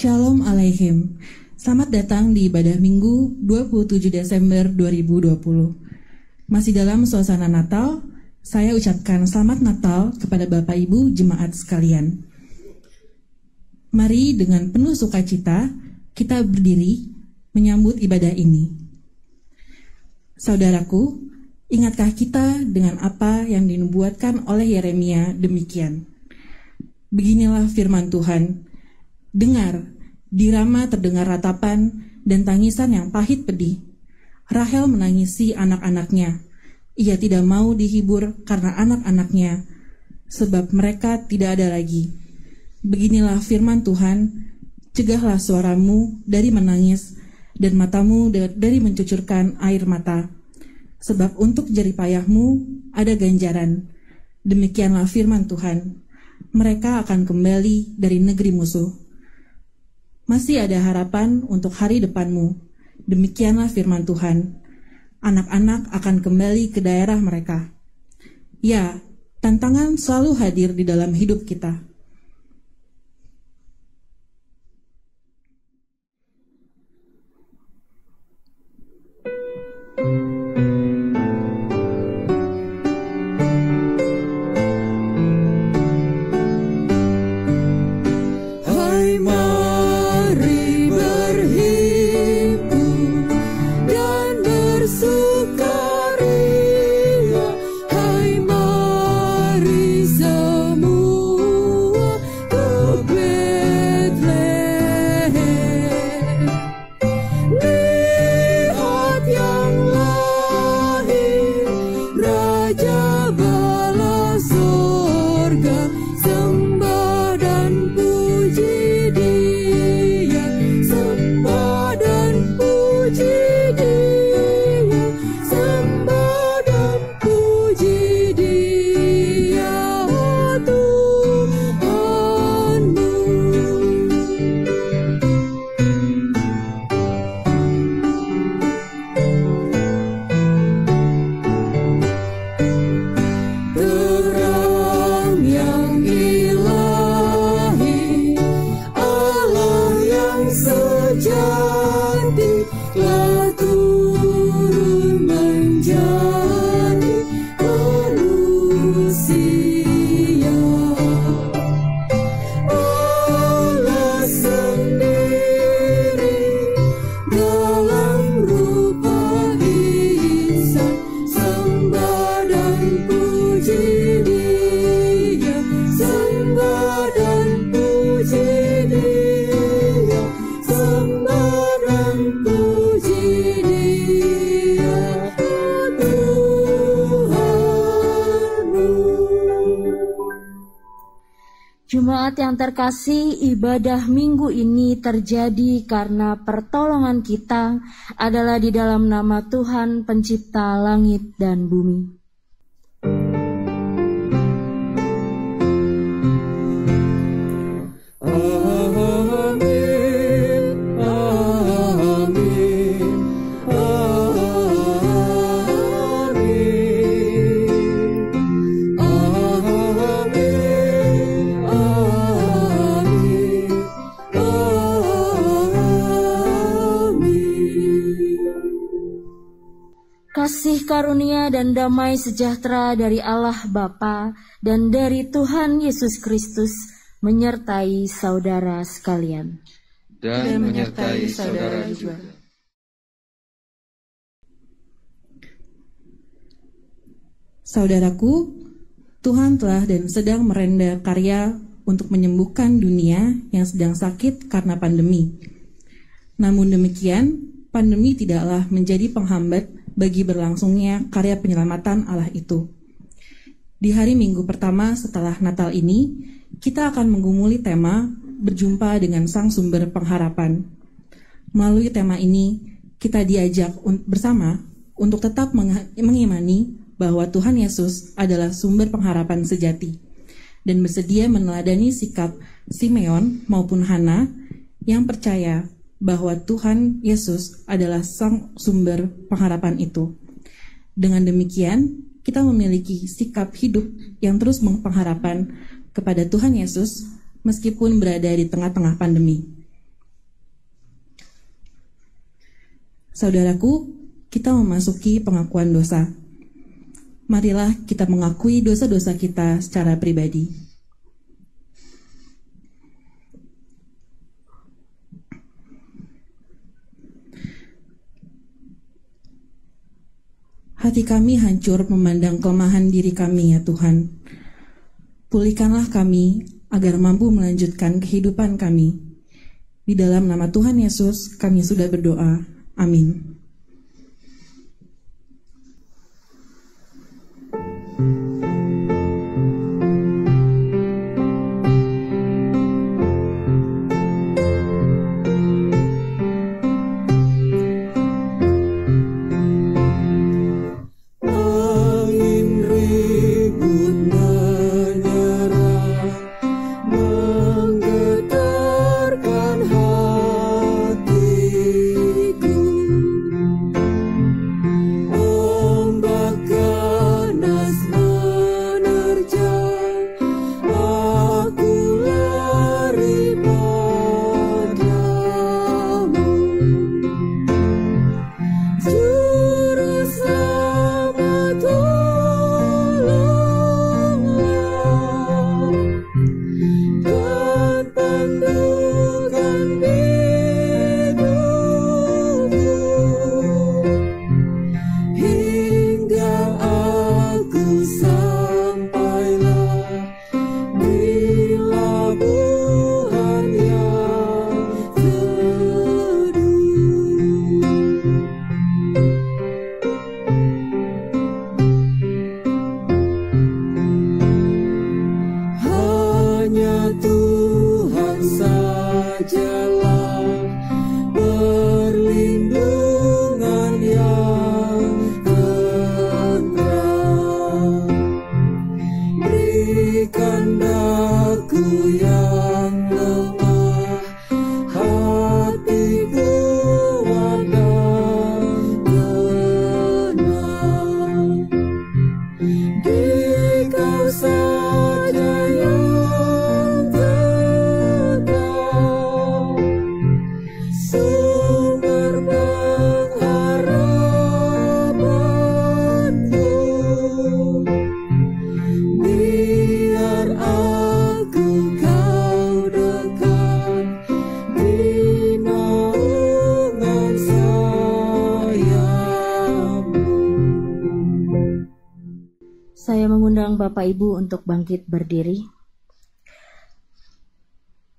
Shalom Aleichem. Selamat datang di ibadah Minggu 27 Desember 2020. Masih dalam suasana Natal, saya ucapkan selamat Natal kepada Bapak Ibu jemaat sekalian. Mari dengan penuh sukacita kita berdiri menyambut ibadah ini. Saudaraku, ingatkah kita dengan apa yang dinubuatkan oleh Yeremia demikian? Beginilah firman Tuhan. Dengar, dirama terdengar ratapan dan tangisan yang pahit pedih. Rahel menangisi anak-anaknya. Ia tidak mau dihibur karena anak-anaknya, sebab mereka tidak ada lagi. Beginilah firman Tuhan, cegahlah suaramu dari menangis dan matamu dari mencucurkan air mata. Sebab untuk jeripayahmu ada ganjaran. Demikianlah firman Tuhan, mereka akan kembali dari negeri musuh. Masih ada harapan untuk hari depanmu. Demikianlah firman Tuhan. Anak-anak akan kembali ke daerah mereka. Ya, tantangan selalu hadir di dalam hidup kita. Terkasih, ibadah minggu ini terjadi karena pertolongan kita adalah di dalam nama Tuhan pencipta langit dan bumi. Kasih karunia dan damai sejahtera dari Allah Bapa dan dari Tuhan Yesus Kristus menyertai saudara sekalian. Dan menyertai saudara juga. Saudaraku, Tuhan telah dan sedang merenda karya untuk menyembuhkan dunia yang sedang sakit karena pandemi. Namun demikian, pandemi tidaklah menjadi penghambat bagi berlangsungnya karya penyelamatan Allah itu. Di hari Minggu pertama setelah Natal ini, kita akan menggumuli tema berjumpa dengan Sang Sumber Pengharapan. Melalui tema ini, kita diajak bersama untuk tetap mengimani bahwa Tuhan Yesus adalah sumber pengharapan sejati dan bersedia meneladani sikap Simeon maupun Hana yang percaya bahwa Tuhan Yesus adalah sang sumber pengharapan itu. Dengan demikian, kita memiliki sikap hidup yang terus mengharapan kepada Tuhan Yesus meskipun berada di tengah-tengah pandemi. Saudaraku, kita memasuki pengakuan dosa. Marilah kita mengakui dosa-dosa kita secara pribadi. Hati kami hancur memandang kelemahan diri kami, ya Tuhan. Pulihkanlah kami agar mampu melanjutkan kehidupan kami. Di dalam nama Tuhan Yesus, kami sudah berdoa. Amin. Bapak Ibu untuk bangkit berdiri.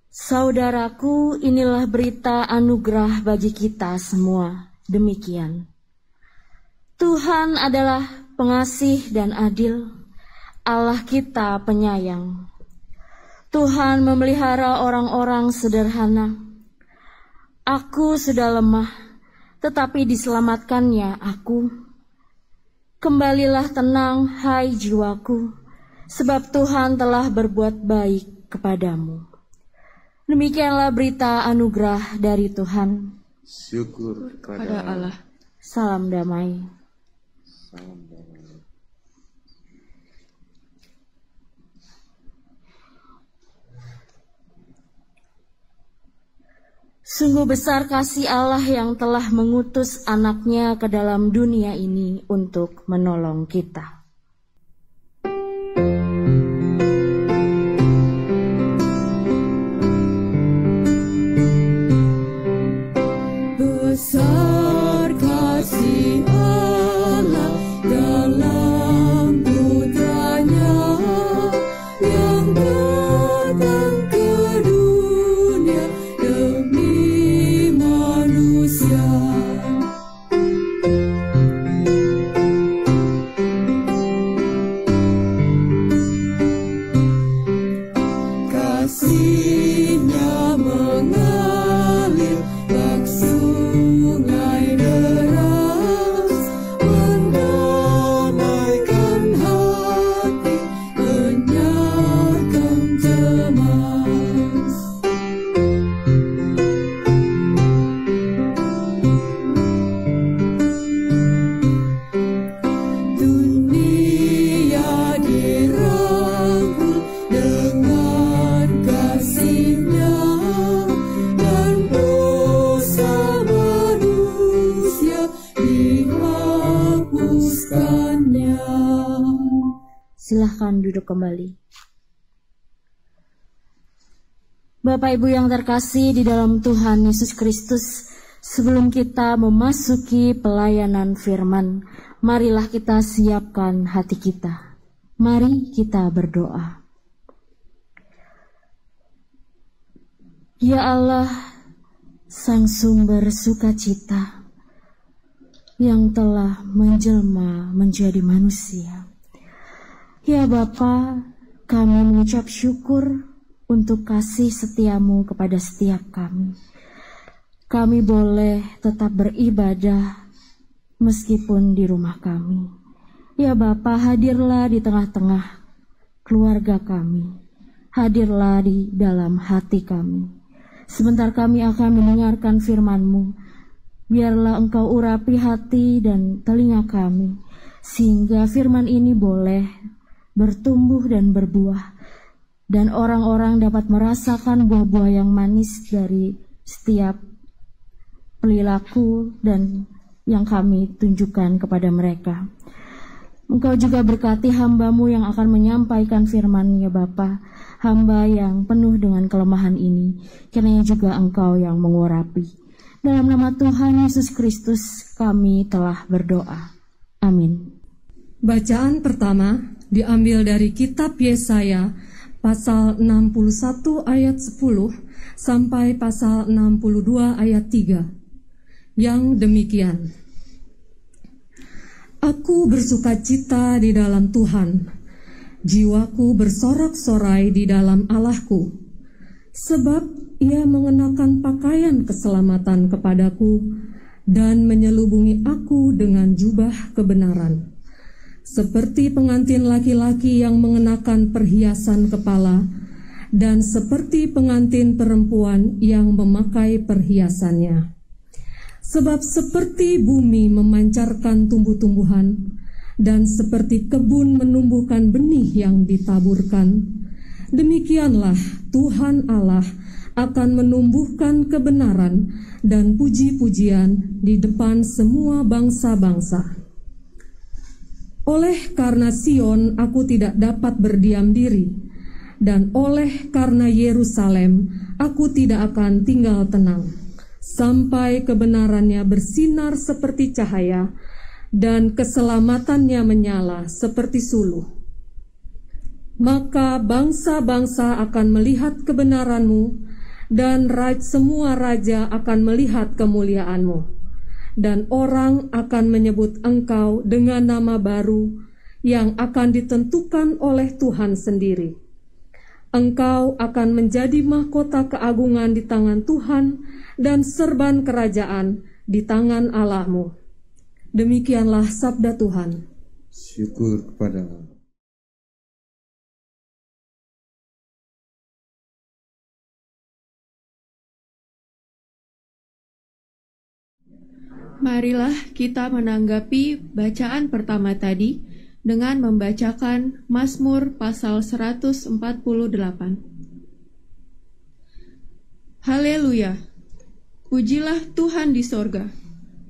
Saudaraku, inilah berita anugerah bagi kita semua. Demikian. Tuhan adalah pengasih dan adil, Allah kita penyayang. Tuhan memelihara orang-orang sederhana. Aku sudah lemah, tetapi diselamatkannya aku. Kembalilah tenang, hai jiwaku, sebab Tuhan telah berbuat baik kepadamu. Demikianlah berita anugerah dari Tuhan. Syukur kepada Allah. Salam damai. Salam damai. Sungguh besar kasih Allah yang telah mengutus anaknya ke dalam dunia ini untuk menolong kita. Besar kasih Allah dalam putranya yang datang ke dunia demi manusia. Silahkan duduk kembali. Bapak Ibu yang terkasih di dalam Tuhan Yesus Kristus, sebelum kita memasuki pelayanan firman, marilah kita siapkan hati kita. Mari kita berdoa. Ya Allah, Sang Sumber Sukacita, yang telah menjelma menjadi manusia. Ya Bapa, kami mengucap syukur untuk kasih setiamu kepada setiap kami. Kami boleh tetap beribadah meskipun di rumah kami. Ya Bapa, hadirlah di tengah-tengah keluarga kami. Hadirlah di dalam hati kami. Sebentar kami akan mendengarkan firman-Mu. Biarlah Engkau urapi hati dan telinga kami, sehingga firman ini boleh bertumbuh dan berbuah, dan orang-orang dapat merasakan buah-buah yang manis dari setiap perilaku dan yang kami tunjukkan kepada mereka. Engkau juga berkati hamba-Mu yang akan menyampaikan firman-Nya, Bapa, hamba yang penuh dengan kelemahan ini, kiranya juga Engkau yang mengurapi. Dalam nama Tuhan Yesus Kristus kami telah berdoa. Amin. Bacaan pertama diambil dari kitab Yesaya pasal 61 ayat 10 sampai pasal 62 ayat 3. Yang demikian. Aku bersukacita di dalam Tuhan. Jiwaku bersorak-sorai di dalam Allahku. Sebab Ia mengenakan pakaian keselamatan kepadaku dan menyelubungi aku dengan jubah kebenaran. Seperti pengantin laki-laki yang mengenakan perhiasan kepala dan seperti pengantin perempuan yang memakai perhiasannya. Sebab seperti bumi memancarkan tumbuh-tumbuhan dan seperti kebun menumbuhkan benih yang ditaburkan, demikianlah Tuhan Allah akan menumbuhkan kebenaran dan puji-pujian di depan semua bangsa-bangsa. Oleh karena Sion aku tidak dapat berdiam diri, dan oleh karena Yerusalem aku tidak akan tinggal tenang, sampai kebenarannya bersinar seperti cahaya, dan keselamatannya menyala seperti suluh. Maka bangsa-bangsa akan melihat kebenaran-Mu, dan semua raja akan melihat kemuliaan-Mu, dan orang akan menyebut Engkau dengan nama baru yang akan ditentukan oleh Tuhan sendiri. Engkau akan menjadi mahkota keagungan di tangan Tuhan dan serban kerajaan di tangan Allah-Mu. Demikianlah sabda Tuhan. Syukur kepada-Mu. Marilah kita menanggapi bacaan pertama tadi dengan membacakan Mazmur pasal 148. Haleluya, pujilah Tuhan di sorga.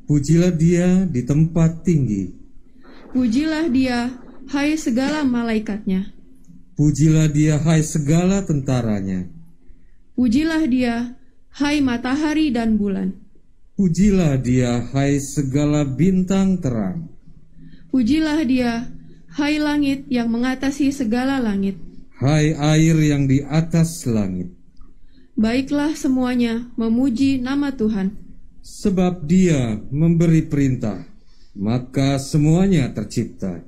Pujilah Dia di tempat tinggi. Pujilah Dia, hai segala malaikatnya. Pujilah Dia, hai segala tentaranya. Pujilah Dia, hai matahari dan bulan. Pujilah Dia, hai segala bintang terang. Pujilah Dia, hai langit yang mengatasi segala langit. Hai air yang di atas langit. Baiklah semuanya memuji nama Tuhan. Sebab Dia memberi perintah, maka semuanya tercipta.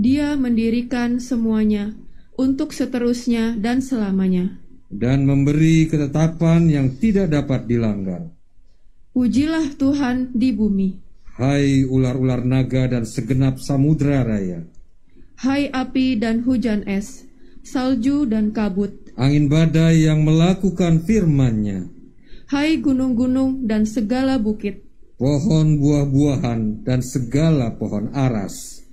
Dia mendirikan semuanya untuk seterusnya dan selamanya. Dan memberi ketetapan yang tidak dapat dilanggar. Pujilah Tuhan di bumi. Hai ular-ular naga dan segenap samudra raya. Hai api dan hujan es, salju dan kabut. Angin badai yang melakukan firman-Nya. Hai gunung-gunung dan segala bukit. Pohon buah-buahan dan segala pohon aras.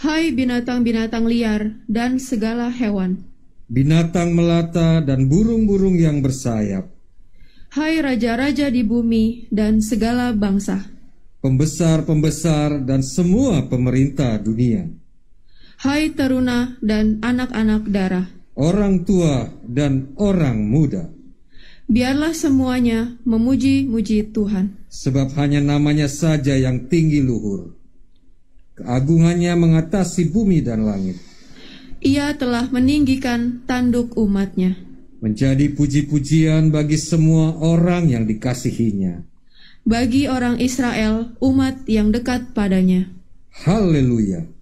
Hai binatang-binatang liar dan segala hewan. Binatang melata dan burung-burung yang bersayap. Hai raja-raja di bumi dan segala bangsa. Pembesar-pembesar dan semua pemerintah dunia. hai teruna dan anak-anak darah, orang tua dan orang muda, biarlah semuanya memuji-muji Tuhan. Sebab hanya namanya saja yang tinggi luhur, keagungannya mengatasi bumi dan langit. Ia telah meninggikan tanduk umatnya, menjadi puji-pujian bagi semua orang yang dikasihinya, bagi orang Israel, umat yang dekat padanya. Haleluya.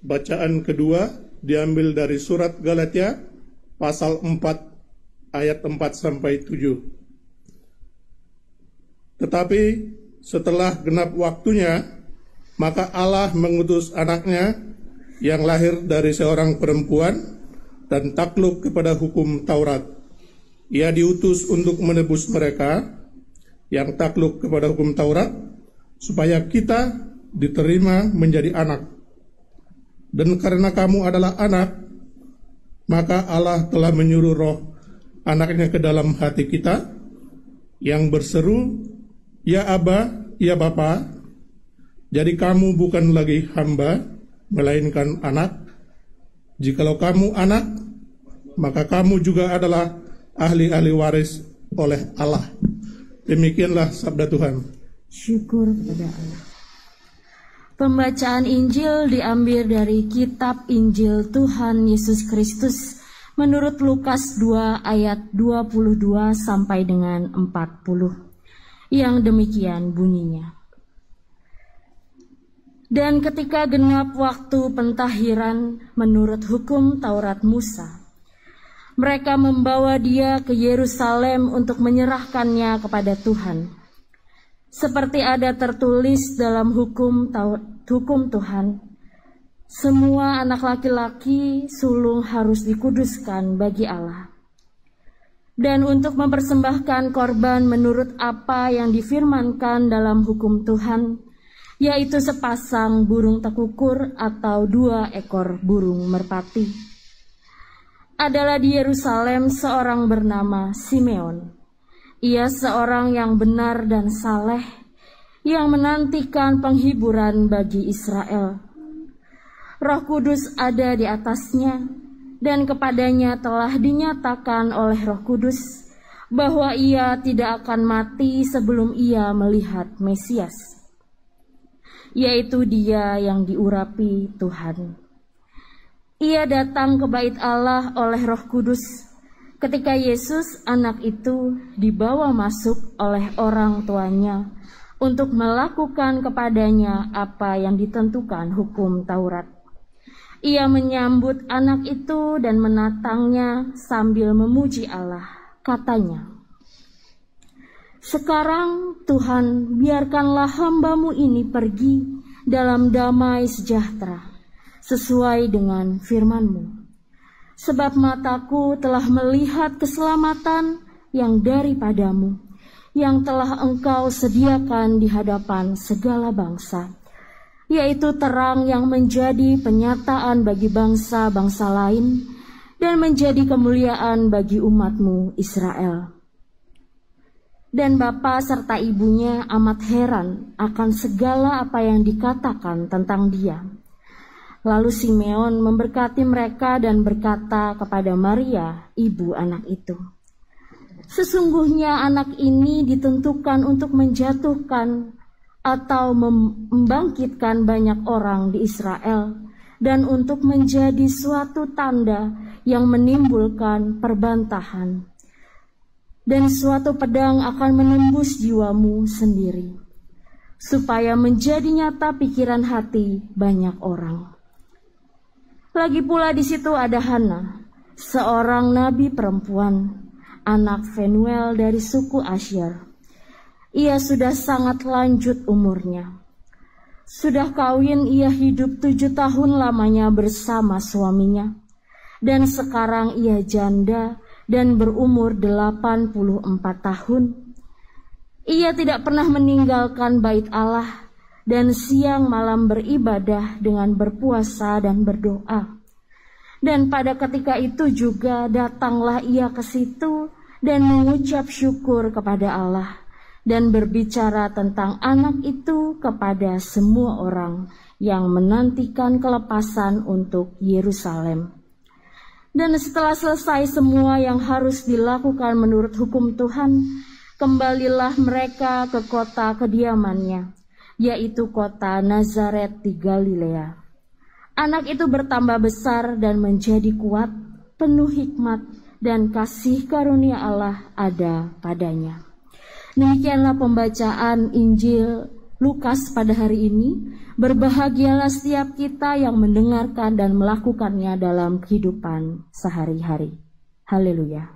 Bacaan kedua diambil dari surat Galatia, pasal 4, ayat 4-7. Tetapi setelah genap waktunya, maka Allah mengutus anaknya yang lahir dari seorang perempuan dan takluk kepada hukum Taurat. Ia diutus untuk menebus mereka yang takluk kepada hukum Taurat, supaya kita diterima menjadi anak. Dan karena kamu adalah anak, maka Allah telah menyuruh roh anaknya ke dalam hati kita, yang berseru, ya Aba, ya Bapa. Jadi kamu bukan lagi hamba, melainkan anak. Jikalau kamu anak, maka kamu juga adalah ahli-ahli waris oleh Allah. Demikianlah sabda Tuhan. Syukur kepada Allah. Pembacaan Injil diambil dari kitab Injil Tuhan Yesus Kristus menurut Lukas 2 ayat 22 sampai dengan 40. Yang demikian bunyinya. Dan ketika genap waktu pentahiran menurut hukum Taurat Musa, mereka membawa dia ke Yerusalem untuk menyerahkannya kepada Tuhan, seperti ada tertulis dalam hukum Tuhan, semua anak laki-laki sulung harus dikuduskan bagi Allah, dan untuk mempersembahkan korban menurut apa yang difirmankan dalam hukum Tuhan, yaitu sepasang burung tekukur atau 2 ekor burung merpati. Adalah di Yerusalem seorang bernama Simeon. Ia seorang yang benar dan saleh, yang menantikan penghiburan bagi Israel. Roh Kudus ada di atasnya, dan kepadanya telah dinyatakan oleh Roh Kudus bahwa ia tidak akan mati sebelum ia melihat Mesias, yaitu dia yang diurapi Tuhan. Ia datang ke bait Allah oleh Roh Kudus ketika Yesus anak itu dibawa masuk oleh orang tuanya untuk melakukan kepadanya apa yang ditentukan hukum Taurat. Ia menyambut anak itu dan menatangnya sambil memuji Allah. Katanya, sekarang Tuhan, biarkanlah hamba-Mu ini pergi dalam damai sejahtera, sesuai dengan firman-Mu. Sebab mataku telah melihat keselamatan yang daripada-Mu, yang telah Engkau sediakan di hadapan segala bangsa, yaitu terang yang menjadi penyataan bagi bangsa-bangsa lain, dan menjadi kemuliaan bagi umat-Mu Israel. Dan bapa serta ibunya amat heran akan segala apa yang dikatakan tentang dia. Lalu Simeon memberkati mereka dan berkata kepada Maria, ibu anak itu, sesungguhnya anak ini ditentukan untuk menjatuhkan atau membangkitkan banyak orang di Israel, dan untuk menjadi suatu tanda yang menimbulkan perbantahan. Dan suatu pedang akan menembus jiwamu sendiri, supaya menjadi nyata pikiran hati banyak orang. Lagi pula di situ ada Hana, seorang nabi perempuan, anak Fenuel dari suku Asyar. Ia sudah sangat lanjut umurnya. Sudah kawin, ia hidup 7 tahun lamanya bersama suaminya, dan sekarang ia janda dan berumur 84 tahun. Ia tidak pernah meninggalkan bait Allah, dan siang malam beribadah dengan berpuasa dan berdoa. Dan pada ketika itu juga datanglah ia ke situ, dan mengucap syukur kepada Allah, dan berbicara tentang anak itu kepada semua orang yang menantikan kelepasan untuk Yerusalem. Dan setelah selesai semua yang harus dilakukan menurut hukum Tuhan, kembalilah mereka ke kota kediamannya, yaitu kota Nazaret di Galilea. Anak itu bertambah besar dan menjadi kuat, penuh hikmat, dan kasih karunia Allah ada padanya. Demikianlah pembacaan Injil Lukas pada hari ini. Berbahagialah setiap kita yang mendengarkan dan melakukannya dalam kehidupan sehari-hari. Haleluya.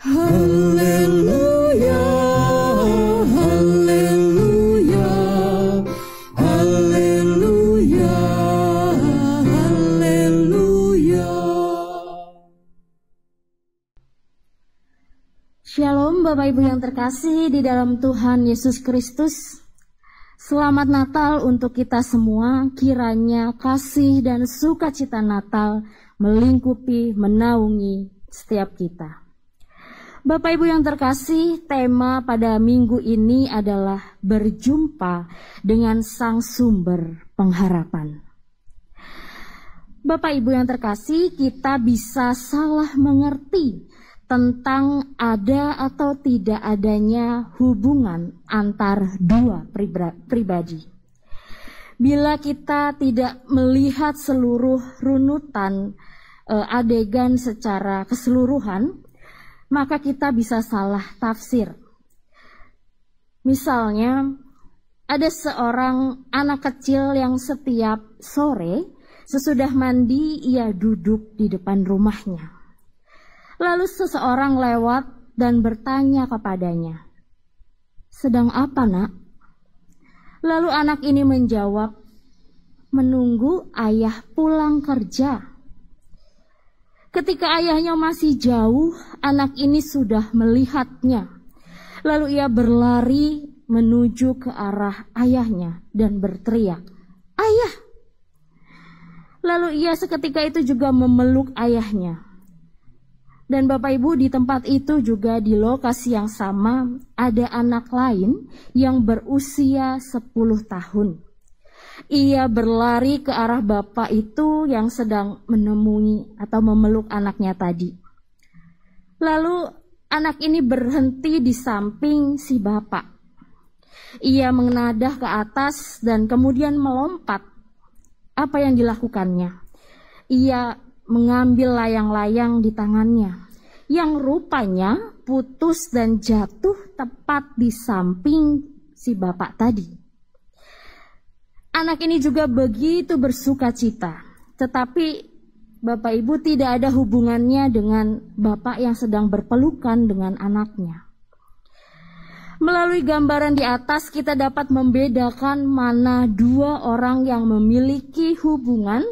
Haleluya. Shalom Bapak Ibu yang terkasih di dalam Tuhan Yesus Kristus. Selamat Natal untuk kita semua. Kiranya kasih dan sukacita Natal melingkupi, menaungi setiap kita. Bapak Ibu yang terkasih, tema pada minggu ini adalah berjumpa dengan Sang Sumber Pengharapan. Bapak Ibu yang terkasih, kita bisa salah mengerti tentang ada atau tidak adanya hubungan antar dua pribadi. Bila kita tidak melihat seluruh runutan adegan secara keseluruhan, maka kita bisa salah tafsir. Misalnya, ada seorang anak kecil yang setiap sore sesudah mandi ia duduk di depan rumahnya. Lalu seseorang lewat dan bertanya kepadanya, "Sedang apa, Nak?" Lalu anak ini menjawab, "Menunggu ayah pulang kerja." Ketika ayahnya masih jauh, anak ini sudah melihatnya. Lalu ia berlari menuju ke arah ayahnya dan berteriak, "Ayah!" Lalu ia seketika itu juga memeluk ayahnya. Dan Bapak Ibu, di tempat itu juga di lokasi yang sama ada anak lain yang berusia 10 tahun. Ia berlari ke arah bapak itu yang sedang menemui atau memeluk anaknya tadi. Lalu anak ini berhenti di samping si bapak. Ia mengenadah ke atas dan kemudian melompat. Apa yang dilakukannya? Ia mengambil layang-layang di tangannya, yang rupanya putus dan jatuh tepat di samping si bapak tadi. Anak ini juga begitu bersuka cita, tetapi Bapak Ibu, tidak ada hubungannya dengan bapak yang sedang berpelukan dengan anaknya. Melalui gambaran di atas, kita dapat membedakan mana dua orang yang memiliki hubungan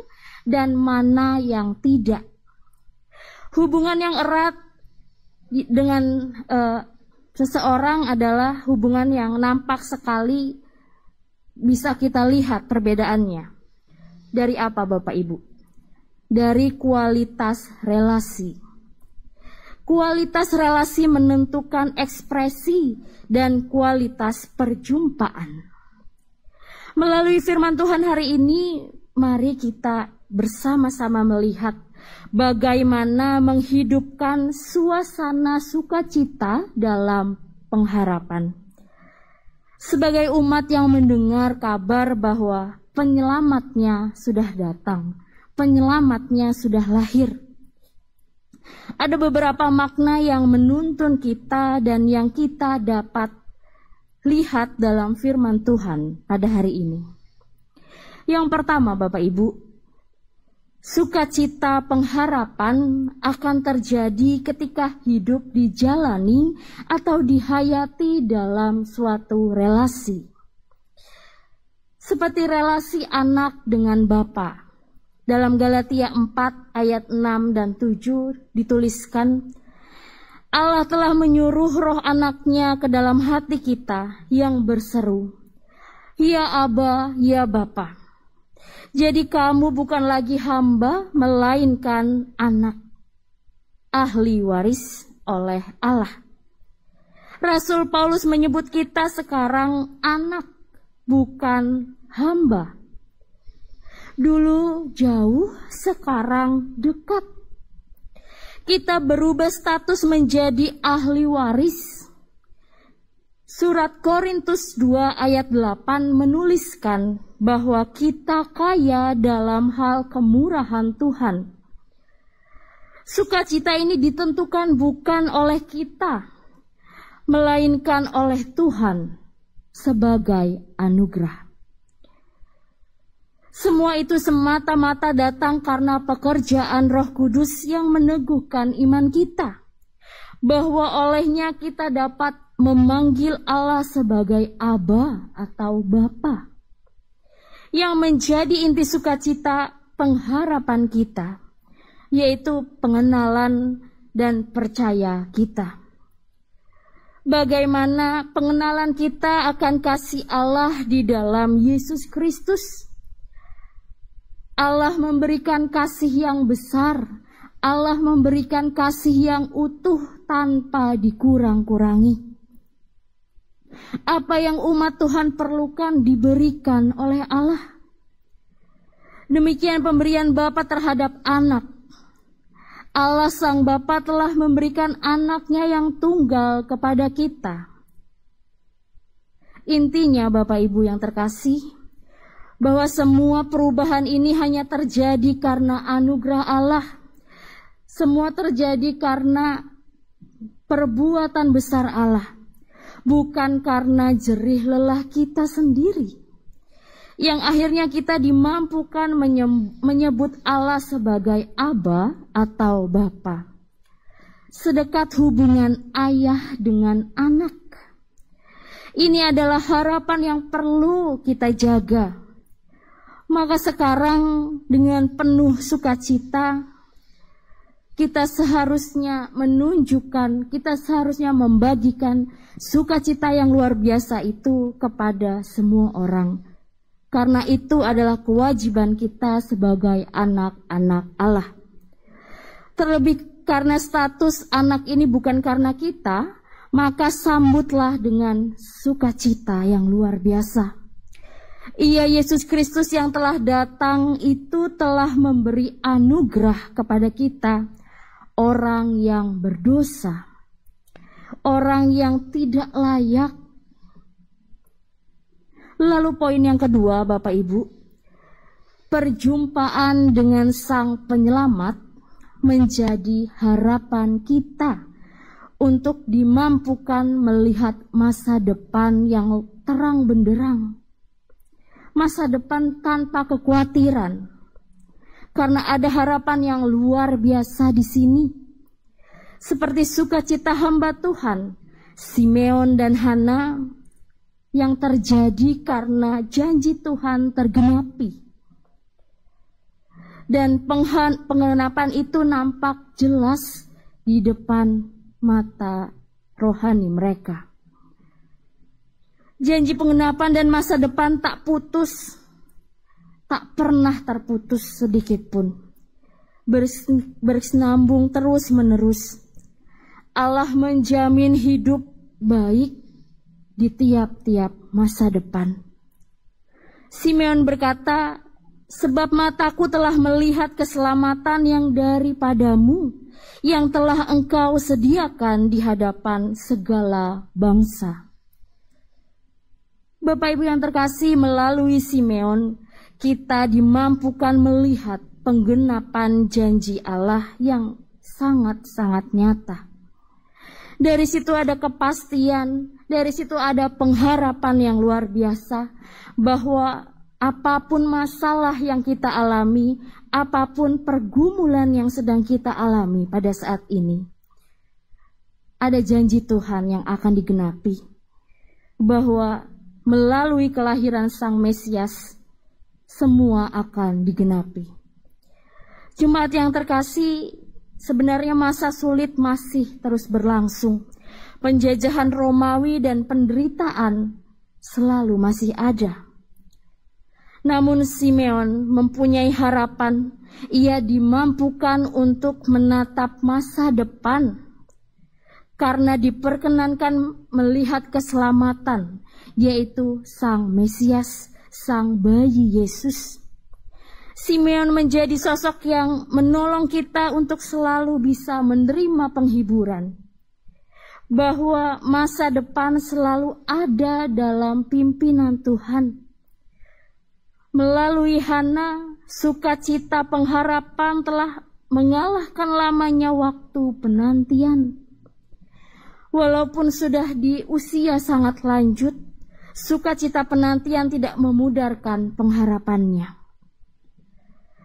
dan mana yang tidak. Hubungan yang erat dengan seseorang adalah hubungan yang nampak sekali bisa kita lihat perbedaannya. Dari apa, Bapak Ibu? Dari kualitas relasi. Kualitas relasi menentukan ekspresi dan kualitas perjumpaan. Melalui firman Tuhan hari ini, mari kita bersama-sama melihat bagaimana menghidupkan suasana sukacita dalam pengharapan. Sebagai umat yang mendengar kabar bahwa penyelamatnya sudah datang, penyelamatnya sudah lahir, ada beberapa makna yang menuntun kita dan yang kita dapat lihat dalam firman Tuhan pada hari ini. Yang pertama, Bapak Ibu, sukacita pengharapan akan terjadi ketika hidup dijalani atau dihayati dalam suatu relasi. Seperti relasi anak dengan bapa. Dalam Galatia 4 ayat 6 dan 7 dituliskan, Allah telah menyuruh roh anaknya ke dalam hati kita yang berseru, "Ya Aba, ya Bapa." Jadi kamu bukan lagi hamba, melainkan anak, ahli waris oleh Allah. Rasul Paulus menyebut kita sekarang anak, bukan hamba. Dulu jauh, sekarang dekat. Kita berubah status menjadi ahli waris. Surat Korintus 2 ayat 8 menuliskan bahwa kita kaya dalam hal kemurahan Tuhan. Sukacita ini ditentukan bukan oleh kita, melainkan oleh Tuhan sebagai anugerah. Semua itu semata-mata datang karena pekerjaan Roh Kudus yang meneguhkan iman kita, bahwa olehnya kita dapat memanggil Allah sebagai Aba atau Bapa, yang menjadi inti sukacita pengharapan kita, yaitu pengenalan dan percaya kita. Bagaimana pengenalan kita akan kasih Allah di dalam Yesus Kristus? Allah memberikan kasih yang besar, Allah memberikan kasih yang utuh tanpa dikurang-kurangi. Apa yang umat Tuhan perlukan diberikan oleh Allah. Demikian pemberian Bapa terhadap anak. Allah Sang Bapa telah memberikan anaknya yang tunggal kepada kita. Intinya Bapak Ibu yang terkasih, bahwa semua perubahan ini hanya terjadi karena anugerah Allah. Semua terjadi karena perbuatan besar Allah, bukan karena jerih lelah kita sendiri, yang akhirnya kita dimampukan menyebut Allah sebagai Aba atau Bapa. Sedekat hubungan ayah dengan anak. Ini adalah harapan yang perlu kita jaga. Maka sekarang dengan penuh sukacita, kita seharusnya menunjukkan, kita seharusnya membagikan sukacita yang luar biasa itu kepada semua orang. Karena itu adalah kewajiban kita sebagai anak-anak Allah. Terlebih karena status anak ini bukan karena kita, maka sambutlah dengan sukacita yang luar biasa. Ia Yesus Kristus yang telah datang itu telah memberi anugerah kepada kita, orang yang berdosa, orang yang tidak layak. Lalu poin yang kedua, Bapak Ibu, perjumpaan dengan Sang Penyelamat menjadi harapan kita untuk dimampukan melihat masa depan yang terang benderang, masa depan tanpa kekhawatiran, karena ada harapan yang luar biasa di sini. Seperti sukacita hamba Tuhan, Simeon dan Hana, yang terjadi karena janji Tuhan tergenapi. Dan pengenapan itu nampak jelas di depan mata rohani mereka. Janji pengenapan dan masa depan tak putus, tak pernah terputus sedikitpun, bersenambung terus-menerus. Allah menjamin hidup baik di tiap-tiap masa depan. Simeon berkata, "Sebab mataku telah melihat keselamatan yang daripadamu, yang telah engkau sediakan di hadapan segala bangsa." Bapak Ibu yang terkasih, melalui Simeon, kita dimampukan melihat penggenapan janji Allah yang sangat-sangat nyata. Dari situ ada kepastian, dari situ ada pengharapan yang luar biasa, bahwa apapun masalah yang kita alami, apapun pergumulan yang sedang kita alami pada saat ini, ada janji Tuhan yang akan digenapi, bahwa melalui kelahiran Sang Mesias, semua akan digenapi. Jemaat yang terkasih, sebenarnya masa sulit masih terus berlangsung. Penjajahan Romawi dan penderitaan selalu masih ada. Namun Simeon mempunyai harapan, ia dimampukan untuk menatap masa depan. karena diperkenankan melihat keselamatan, yaitu Sang Mesias, Sang Bayi Yesus. Simeon menjadi sosok yang menolong kita untuk selalu bisa menerima penghiburan bahwa masa depan selalu ada dalam pimpinan Tuhan. Melalui Hana, sukacita pengharapan telah mengalahkan lamanya waktu penantian. Walaupun sudah di usia sangat lanjut, sukacita penantian tidak memudarkan pengharapannya.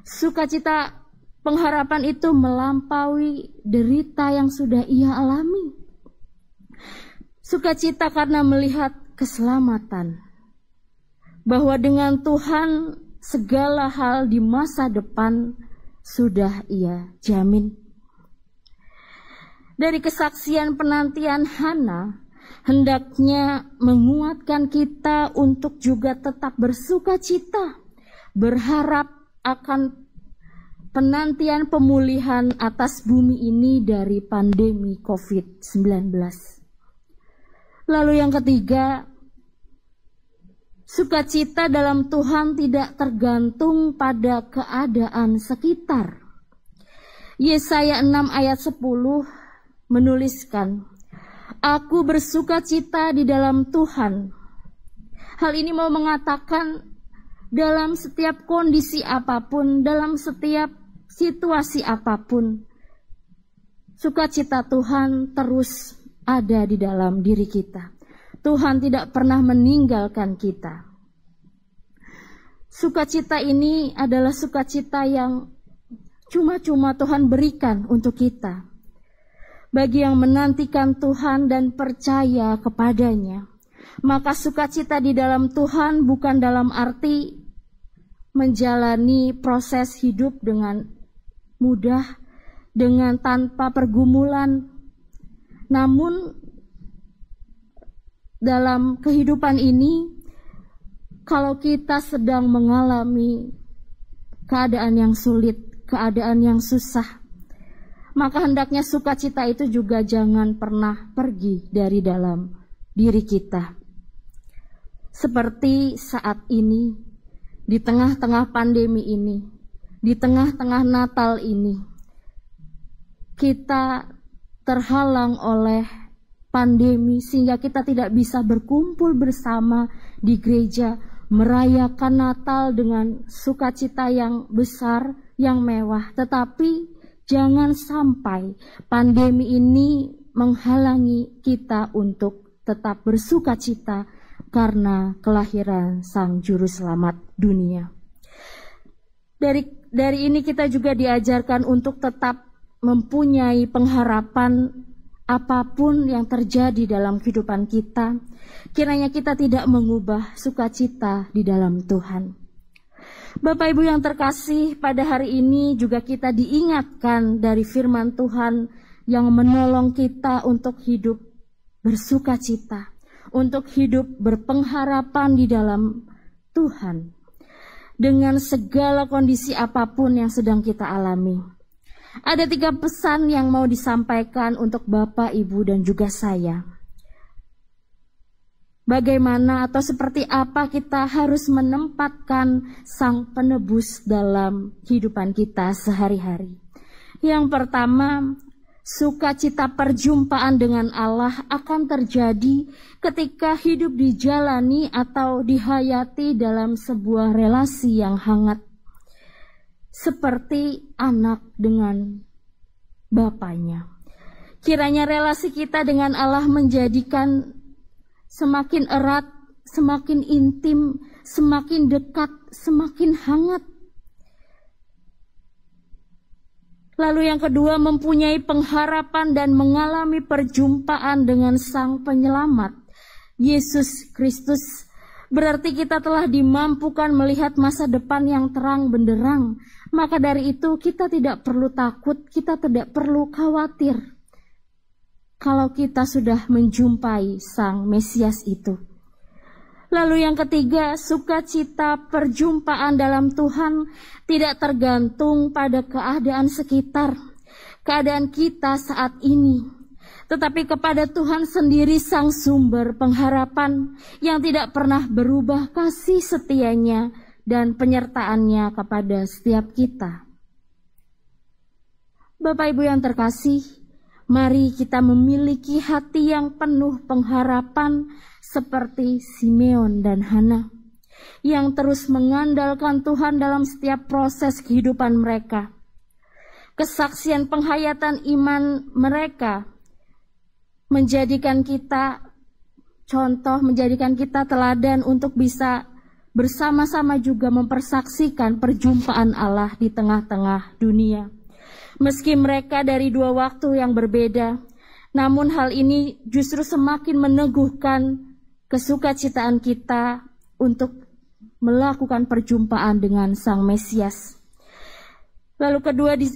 Sukacita pengharapan itu melampaui derita yang sudah ia alami. Sukacita karena melihat keselamatan, bahwa dengan Tuhan segala hal di masa depan sudah ia jamin. Dari kesaksian penantian Hana, hendaknya menguatkan kita untuk juga tetap bersukacita, berharap akan penantian pemulihan atas bumi ini dari pandemi COVID-19. Lalu yang ketiga, sukacita dalam Tuhan tidak tergantung pada keadaan sekitar. Yesaya 6 ayat 10 menuliskan, "Aku bersukacita di dalam Tuhan." Hal ini mau mengatakan dalam setiap kondisi apapun, dalam setiap situasi apapun, sukacita Tuhan terus ada di dalam diri kita. Tuhan tidak pernah meninggalkan kita. Sukacita ini adalah sukacita yang cuma-cuma Tuhan berikan untuk kita. Bagi yang menantikan Tuhan dan percaya kepadanya, maka sukacita di dalam Tuhan bukan dalam arti menjalani proses hidup dengan mudah, dengan tanpa pergumulan. Namun dalam kehidupan ini, kalau kita sedang mengalami keadaan yang sulit, keadaan yang susah, maka hendaknya sukacita itu juga jangan pernah pergi dari dalam diri kita. Seperti saat ini, di tengah-tengah pandemi ini, di tengah-tengah Natal ini, kita terhalang oleh pandemi sehingga kita tidak bisa berkumpul bersama di gereja, merayakan Natal dengan sukacita yang besar, yang mewah. Tetapi jangan sampai pandemi ini menghalangi kita untuk tetap bersukacita karena kelahiran Sang Juru Selamat dunia. Dari ini kita juga diajarkan untuk tetap mempunyai pengharapan. Apapun yang terjadi dalam kehidupan kita, kiranya kita tidak mengubah sukacita di dalam Tuhan. Bapak Ibu yang terkasih, pada hari ini juga kita diingatkan dari firman Tuhan yang menolong kita untuk hidup bersukacita, untuk hidup berpengharapan di dalam Tuhan, dengan segala kondisi apapun yang sedang kita alami. Ada 3 pesan yang mau disampaikan untuk Bapak, Ibu, dan juga saya. Bagaimana atau seperti apa kita harus menempatkan Sang Penebus dalam kehidupan kita sehari-hari. Yang pertama, sukacita perjumpaan dengan Allah akan terjadi ketika hidup dijalani atau dihayati dalam sebuah relasi yang hangat, seperti anak dengan bapaknya. Kiranya relasi kita dengan Allah menjadikan semakin erat, semakin intim, semakin dekat, semakin hangat. Lalu yang kedua, mempunyai pengharapan dan mengalami perjumpaan dengan Sang Penyelamat, Yesus Kristus. Berarti kita telah dimampukan melihat masa depan yang terang benderang. Maka dari itu kita tidak perlu takut, kita tidak perlu khawatir kalau kita sudah menjumpai Sang Mesias itu. Lalu yang ketiga, sukacita perjumpaan dalam Tuhan tidak tergantung pada keadaan sekitar, keadaan kita saat ini. tetapi kepada Tuhan sendiri sang sumber pengharapan yang tidak pernah berubah kasih setianya dan penyertaannya kepada setiap kita. Bapak Ibu yang terkasih, mari kita memiliki hati yang penuh pengharapan seperti Simeon dan Hana, yang terus mengandalkan Tuhan dalam setiap proses kehidupan mereka. Kesaksian penghayatan iman mereka menjadikan kita contoh, menjadikan kita teladan untuk bisa bersama-sama juga mempersaksikan perjumpaan Allah di tengah-tengah dunia. Meski mereka dari dua waktu yang berbeda, namun hal ini justru semakin meneguhkan kesukacitaan kita untuk melakukan perjumpaan dengan Sang Mesias. Lalu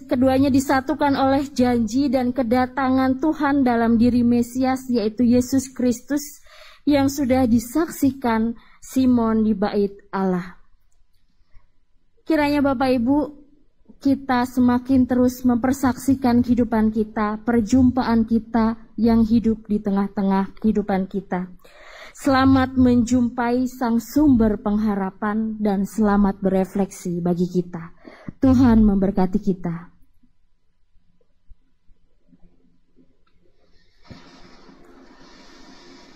keduanya disatukan oleh janji dan kedatangan Tuhan dalam diri Mesias, yaitu Yesus Kristus yang sudah disaksikan Simeon di bait Allah. Kiranya Bapak Ibu, kita semakin terus mempersaksikan kehidupan kita, perjumpaan kita yang hidup di tengah-tengah kehidupan kita. Selamat menjumpai sang sumber pengharapan dan selamat berefleksi bagi kita. Tuhan memberkati kita.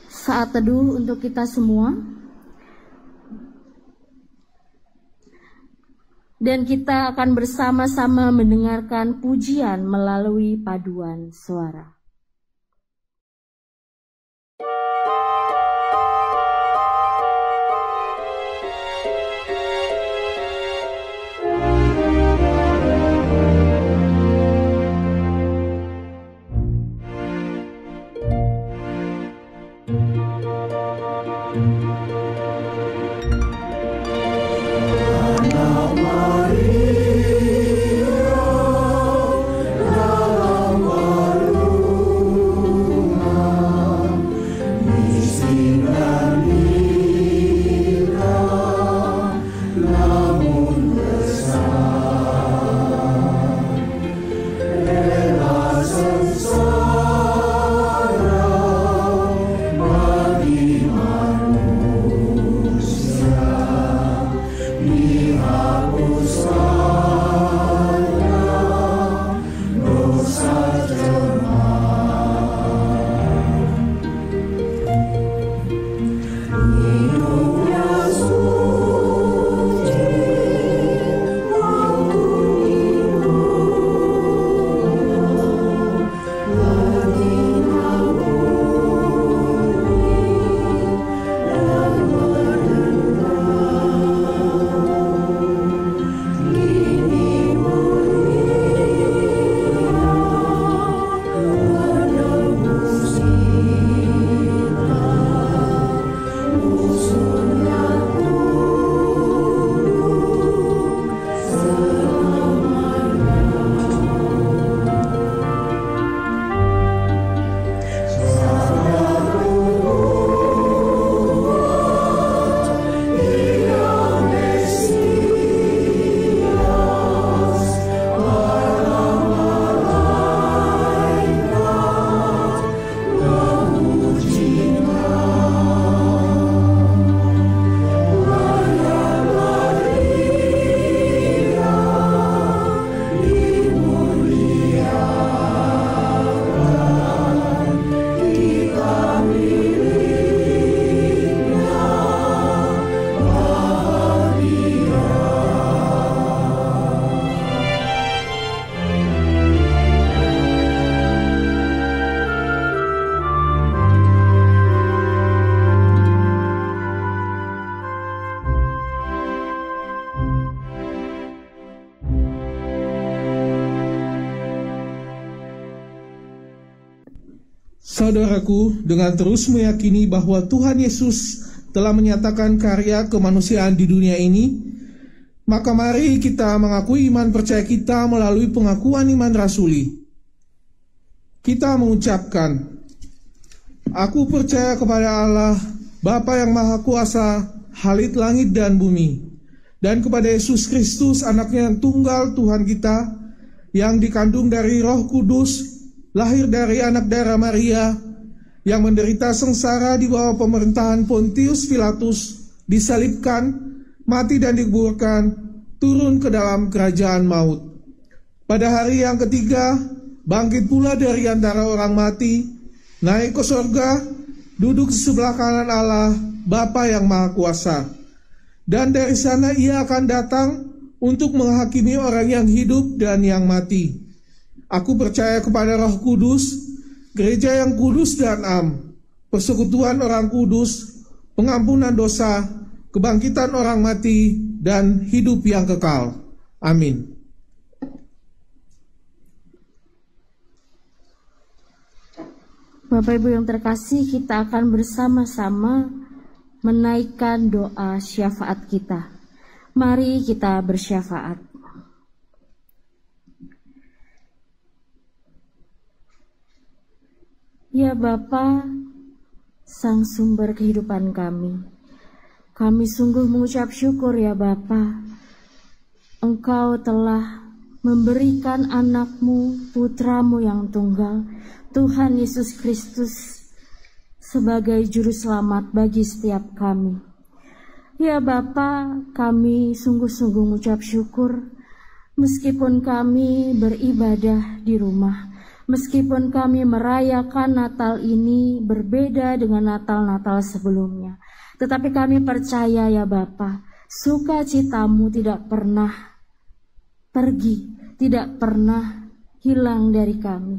Saat teduh untuk kita semua. Dan kita akan bersama-sama mendengarkan pujian melalui paduan suara. Saudaraku, dengan terus meyakini bahwa Tuhan Yesus telah menyatakan karya kemanusiaan di dunia ini, maka mari kita mengakui iman percaya kita melalui pengakuan iman rasuli. Kita mengucapkan, Aku percaya kepada Allah, Bapa yang Maha Kuasa, Khalik langit dan bumi, dan kepada Yesus Kristus, anaknya yang tunggal Tuhan kita, yang dikandung dari Roh Kudus, lahir dari anak darah Maria, yang menderita sengsara di bawah pemerintahan Pontius Pilatus, disalibkan, mati dan dikuburkan, turun ke dalam kerajaan maut. Pada hari yang ketiga, bangkit pula dari antara orang mati, naik ke surga, duduk di sebelah kanan Allah, Bapa yang Maha Kuasa. Dan dari sana ia akan datang untuk menghakimi orang yang hidup dan yang mati. Aku percaya kepada Roh Kudus, Gereja yang kudus dan am, persekutuan orang kudus, pengampunan dosa, kebangkitan orang mati, dan hidup yang kekal. Amin. Bapak Ibu yang terkasih, kita akan bersama-sama menaikkan doa syafaat kita. Mari kita bersyafaat. Ya Bapa, sang sumber kehidupan kami, kami sungguh mengucap syukur ya Bapa, Engkau telah memberikan anakmu, putramu yang tunggal, Tuhan Yesus Kristus, sebagai juru selamat bagi setiap kami. Ya Bapa, kami sungguh-sungguh mengucap syukur, meskipun kami beribadah di rumah, meskipun kami merayakan Natal ini berbeda dengan Natal-Natal sebelumnya, tetapi kami percaya ya Bapa, sukacitamu tidak pernah pergi, tidak pernah hilang dari kami.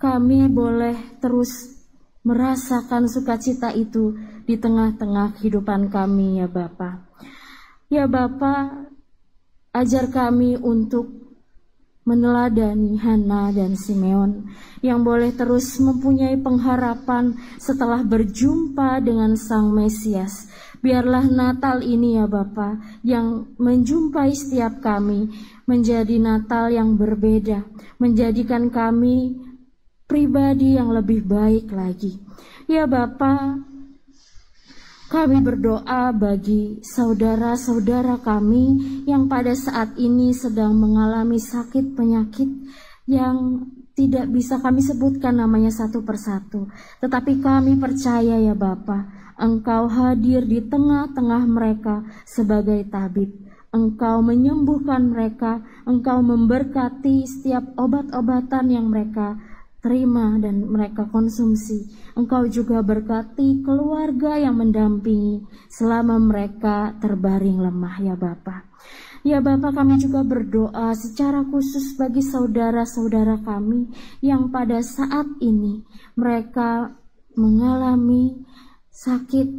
Kami boleh terus merasakan sukacita itu di tengah-tengah kehidupan kami ya Bapa. Ya Bapa, ajar kami untuk meneladani Hana dan Simeon yang boleh terus mempunyai pengharapan setelah berjumpa dengan Sang Mesias. Biarlah Natal ini ya Bapa, yang menjumpai setiap kami, menjadi Natal yang berbeda, menjadikan kami pribadi yang lebih baik lagi. Ya Bapa, kami berdoa bagi saudara-saudara kami yang pada saat ini sedang mengalami sakit penyakit yang tidak bisa kami sebutkan namanya satu persatu. Tetapi kami percaya ya Bapa, Engkau hadir di tengah-tengah mereka sebagai tabib. Engkau menyembuhkan mereka, Engkau memberkati setiap obat-obatan yang mereka terima dan mereka konsumsi. Engkau juga berkati keluarga yang mendampingi selama mereka terbaring lemah ya Bapa. Ya Bapa, kami juga berdoa secara khusus bagi saudara-saudara kami yang pada saat ini mereka mengalami sakit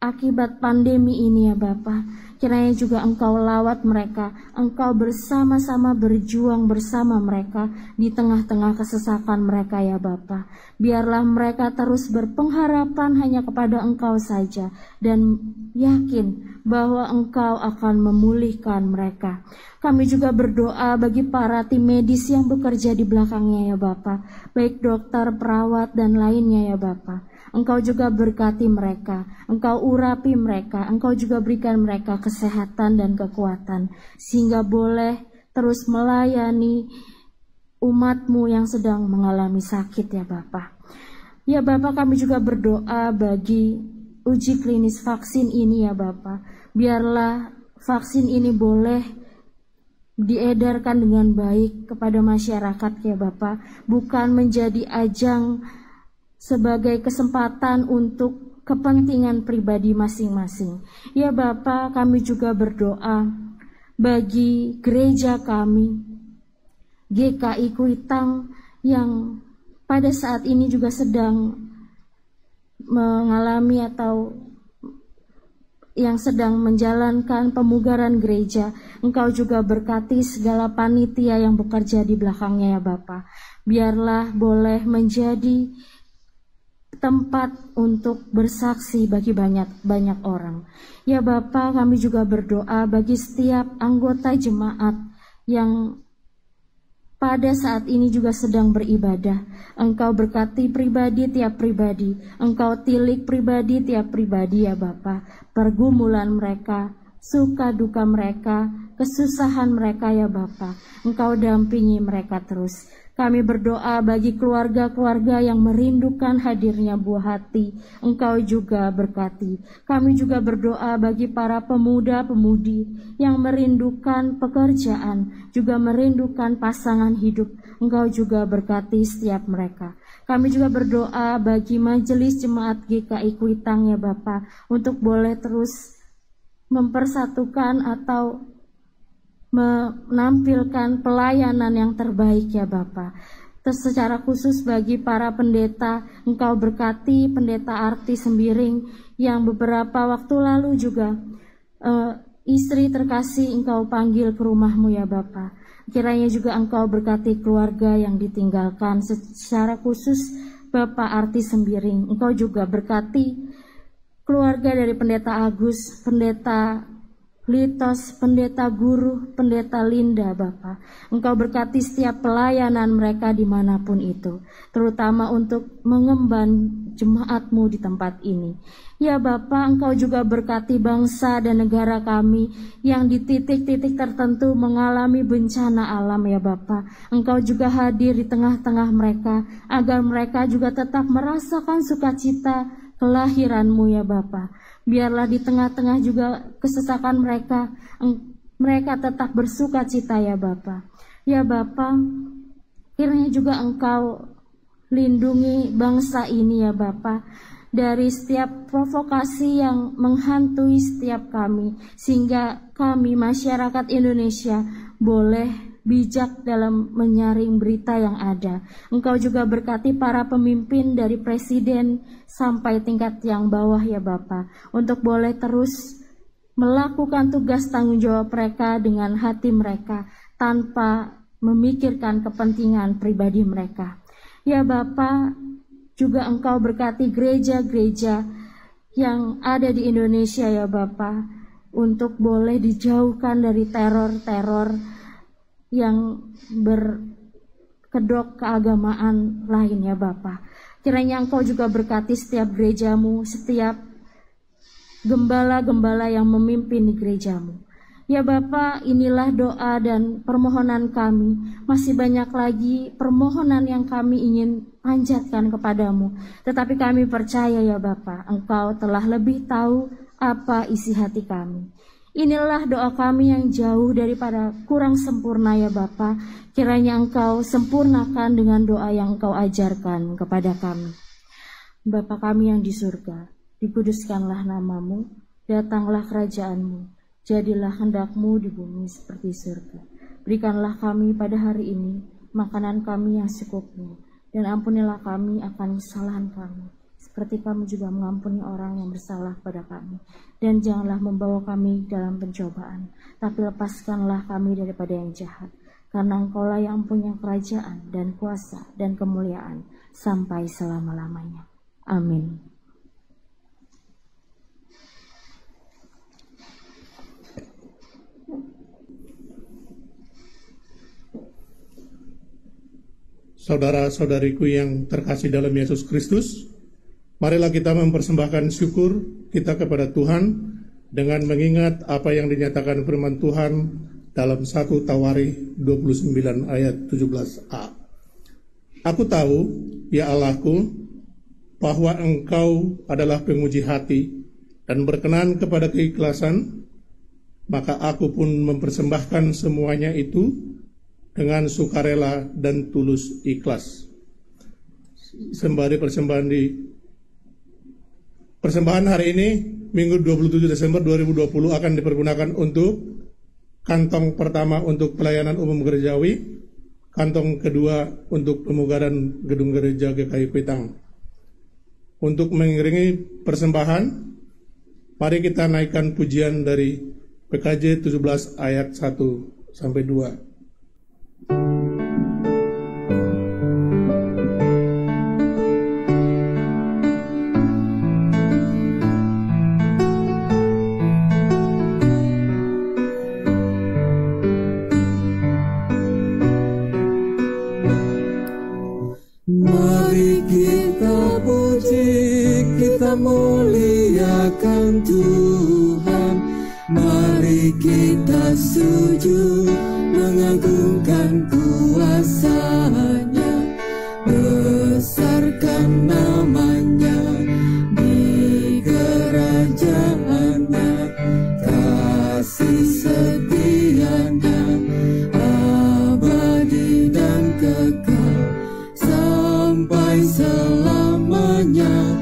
akibat pandemi ini ya Bapa. Kiranya juga Engkau lawat mereka, Engkau bersama-sama berjuang bersama mereka di tengah-tengah kesesakan mereka ya Bapa. Biarlah mereka terus berpengharapan hanya kepada Engkau saja dan yakin bahwa Engkau akan memulihkan mereka. Kami juga berdoa bagi para tim medis yang bekerja di belakangnya ya Bapa, baik dokter, perawat, dan lainnya ya Bapa. Engkau juga berkati mereka, Engkau urapi mereka, Engkau juga berikan mereka kesehatan dan kekuatan, sehingga boleh terus melayani umat-Mu yang sedang mengalami sakit ya Bapa. Ya Bapa, kami juga berdoa bagi uji klinis vaksin ini ya Bapa. Biarlah vaksin ini boleh diedarkan dengan baik kepada masyarakat ya Bapa, bukan menjadi ajang sebagai kesempatan untuk kepentingan pribadi masing-masing. Ya Bapa, kami juga berdoa bagi gereja kami, GKI Kwitang, yang pada saat ini juga sedang mengalami atau yang sedang menjalankan pemugaran gereja. Engkau juga berkati segala panitia yang bekerja di belakangnya ya Bapa. Biarlah boleh menjadi tempat untuk bersaksi bagi banyak orang. Ya Bapa, kami juga berdoa bagi setiap anggota jemaat yang pada saat ini juga sedang beribadah. Engkau berkati pribadi tiap pribadi, Engkau tilik pribadi tiap pribadi ya Bapa. Pergumulan mereka, suka duka mereka, kesusahan mereka ya Bapa. Engkau dampingi mereka terus. Kami berdoa bagi keluarga-keluarga yang merindukan hadirnya buah hati. Engkau juga berkati. Kami juga berdoa bagi para pemuda-pemudi yang merindukan pekerjaan, juga merindukan pasangan hidup. Engkau juga berkati setiap mereka. Kami juga berdoa bagi majelis jemaat GKI Kwitang ya Bapa, untuk boleh terus mempersatukan atau menampilkan pelayanan yang terbaik ya Bapa. Terus secara khusus bagi para pendeta, Engkau berkati pendeta Arti Sembiring yang beberapa waktu lalu juga istri terkasih Engkau panggil ke rumahmu ya Bapa. Kiranya juga Engkau berkati keluarga yang ditinggalkan, secara khusus Bapak Arti Sembiring. Engkau juga berkati keluarga dari pendeta Agus, pendeta Litos, pendeta Guru, pendeta Linda, Bapa. Engkau berkati setiap pelayanan mereka dimanapun itu, terutama untuk mengemban jemaatmu di tempat ini. Ya Bapa, Engkau juga berkati bangsa dan negara kami yang di titik-titik tertentu mengalami bencana alam ya Bapa. Engkau juga hadir di tengah-tengah mereka, agar mereka juga tetap merasakan sukacita kelahiranmu ya Bapa. Biarlah di tengah-tengah juga kesesakan mereka, mereka tetap bersuka cita ya Bapa. Ya Bapa, kiranya juga Engkau lindungi bangsa ini ya Bapa, dari setiap provokasi yang menghantui setiap kami, sehingga kami masyarakat Indonesia boleh bijak dalam menyaring berita yang ada. Engkau juga berkati para pemimpin dari presiden sampai tingkat yang bawah ya Bapa, untuk boleh terus melakukan tugas tanggung jawab mereka dengan hati mereka, tanpa memikirkan kepentingan pribadi mereka. Ya Bapa, juga Engkau berkati gereja-gereja yang ada di Indonesia ya Bapa, untuk boleh dijauhkan dari teror-teror yang berkedok keagamaan lainnya Bapa. Kiranya Engkau juga berkati setiap gerejamu, setiap gembala-gembala yang memimpin di gerejamu. Ya Bapa, inilah doa dan permohonan kami. Masih banyak lagi permohonan yang kami ingin panjatkan kepadamu, tetapi kami percaya ya Bapa, Engkau telah lebih tahu apa isi hati kami. Inilah doa kami yang jauh daripada kurang sempurna ya Bapa. Kiranya Engkau sempurnakan dengan doa yang Engkau ajarkan kepada kami. Bapa kami yang di surga, dikuduskanlah namamu, datanglah kerajaanmu, jadilah kehendakmu di bumi seperti surga. Berikanlah kami pada hari ini makanan kami yang secukupnya, dan ampunilah kami akan kesalahan kami, seperti kami juga mengampuni orang yang bersalah pada kami. Dan janganlah membawa kami dalam pencobaan, tapi lepaskanlah kami daripada yang jahat. Karena Engkaulah yang punya kerajaan dan kuasa dan kemuliaan sampai selama-lamanya. Amin. Saudara-saudariku yang terkasih dalam Yesus Kristus, marilah kita mempersembahkan syukur kita kepada Tuhan dengan mengingat apa yang dinyatakan firman Tuhan dalam 1 Tawarikh 29 ayat 17a. Aku tahu, ya Allahku, bahwa Engkau adalah penguji hati dan berkenan kepada keikhlasan, maka aku pun mempersembahkan semuanya itu dengan sukarela dan tulus ikhlas. Sembari persembahan di persembahan hari ini, Minggu 27 Desember 2020 akan dipergunakan untuk kantong pertama untuk pelayanan umum gerejawi, kantong kedua untuk pemugaran gedung gereja GKI Kwitang. Untuk mengiringi persembahan, mari kita naikkan pujian dari PKJ 17 ayat 1 sampai 2. Kita muliakan Tuhan. Mari kita sujud mengagungkan kuasa-Nya, besarkan nama-Nya di kerajaan-Nya, kasih setia-Nya abadi dan kekal sampai selamanya.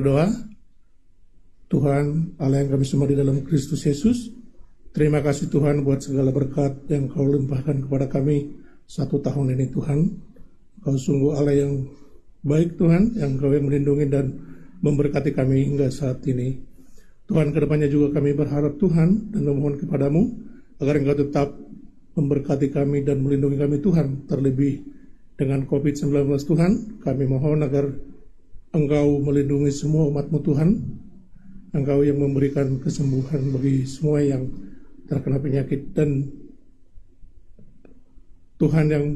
Berdoa. Tuhan Allah yang kami semua di dalam Kristus Yesus, terima kasih Tuhan buat segala berkat yang Kau limpahkan kepada kami satu tahun ini Tuhan. Kau sungguh Allah yang baik Tuhan, yang Kau yang melindungi dan memberkati kami hingga saat ini. Tuhan, kedepannya juga kami berharap Tuhan dan memohon kepadamu agar Engkau tetap memberkati kami dan melindungi kami Tuhan, terlebih dengan COVID-19 Tuhan. Kami mohon agar Engkau melindungi semua umat-Mu Tuhan, Engkau yang memberikan kesembuhan bagi semua yang terkena penyakit, dan Tuhan yang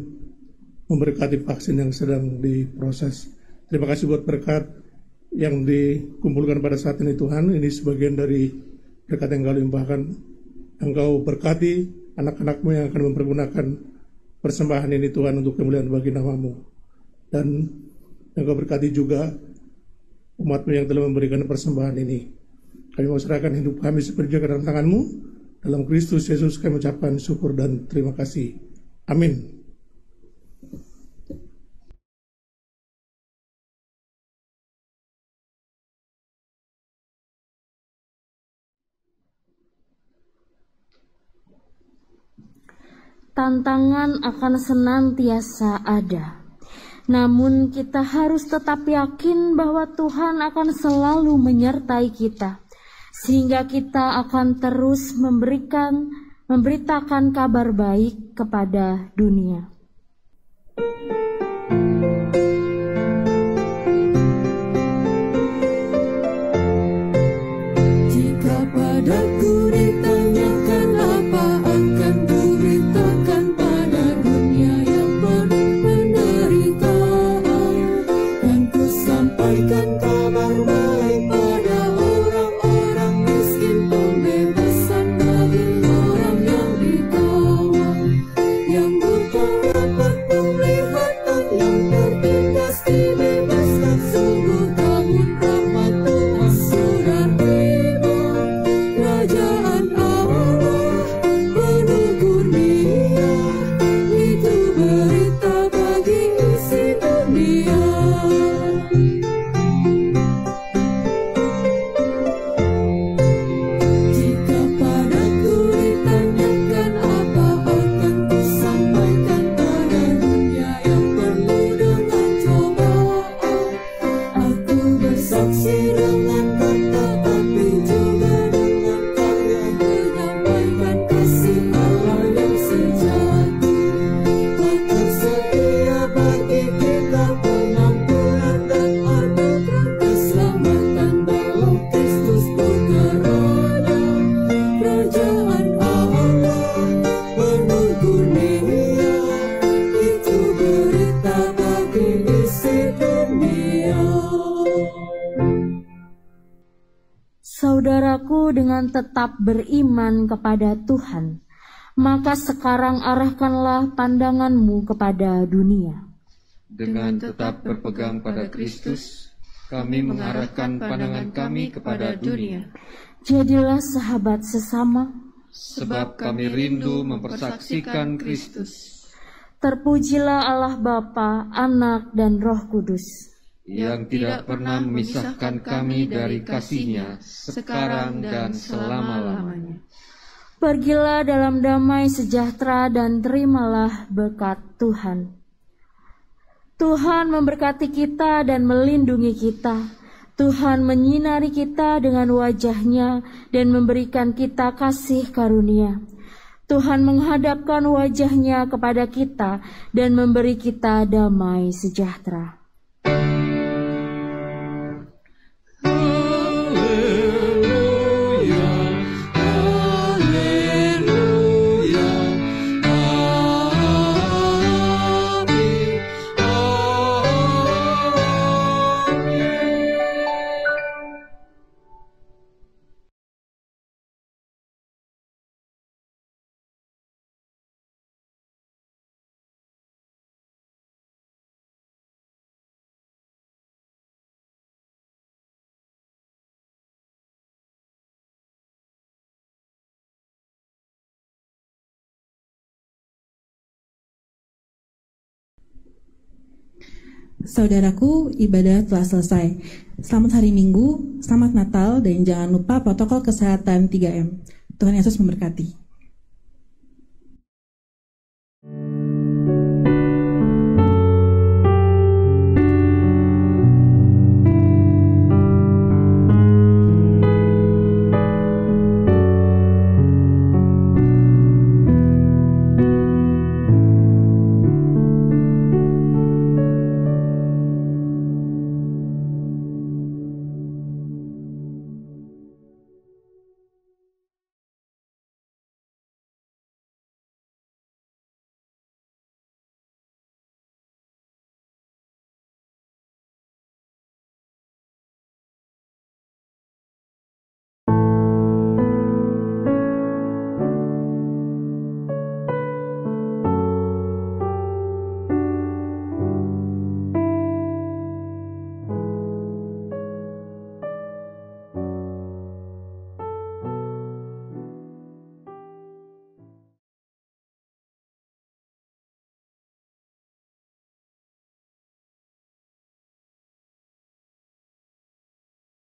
memberkati vaksin yang sedang diproses. Terima kasih buat berkat yang dikumpulkan pada saat ini Tuhan, ini sebagian dari berkat yang Engkau limpahkan. Engkau berkati anak-anak-Mu yang akan mempergunakan persembahan ini Tuhan untuk kemuliaan bagi nama-Mu, dan Engkau berkati juga umat-Mu yang telah memberikan persembahan ini. Kami mau serahkan hidup kami seperti ke dalam tangan-Mu. Dalam Kristus Yesus kami ucapkan syukur dan terima kasih. Amin. Tantangan akan senantiasa ada. Namun kita harus tetap yakin bahwa Tuhan akan selalu menyertai kita, sehingga kita akan terus memberitakan kabar baik kepada dunia. Jika padaku ditanyakan apa akan kuberitakan pada dunia yang penuh sampaikan kabar baik pada orang-orang miskin, pembebasan bagi orang yang ditawan, yang buta dapat melihat dengan tetap beriman kepada Tuhan, maka sekarang arahkanlah pandanganmu kepada dunia. Dengan tetap berpegang pada Kristus, kami mengarahkan pandangan kami kepada dunia. Jadilah sahabat sesama, sebab kami rindu mempersaksikan Kristus. Terpujilah Allah Bapa, Anak, dan Roh Kudus, yang tidak pernah memisahkan kami dari kasih-Nya sekarang dan selama-lamanya. Pergilah dalam damai sejahtera dan terimalah berkat Tuhan. Tuhan memberkati kita dan melindungi kita. Tuhan menyinari kita dengan wajah-Nya dan memberikan kita kasih karunia. Tuhan menghadapkan wajah-Nya kepada kita dan memberi kita damai sejahtera. Saudaraku, ibadah telah selesai. Selamat hari Minggu, selamat Natal, dan jangan lupa protokol kesehatan 3M. Tuhan Yesus memberkati.